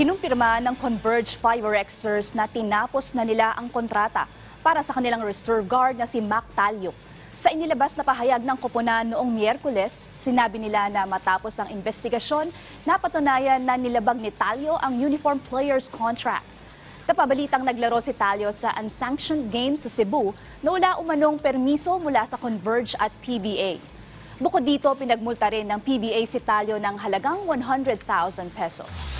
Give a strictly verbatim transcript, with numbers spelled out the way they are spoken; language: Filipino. Kinumpirma ng Converge Fibrexers na tinapos na nila ang kontrata para sa kanilang reserve guard na si Mac Talio. Sa inilabas na pahayag ng koponan noong Miyerkules, sinabi nila na matapos ang investigasyon, napatunayan na nilabag ni Talio ang uniform player's contract. Napabalitang naglaro si Talio sa unsanctioned game sa Cebu na wala umanong permiso mula sa Converge at P B A. Bukod dito, pinagmulta rin ng P B A si Talio ng halagang one hundred thousand pesos.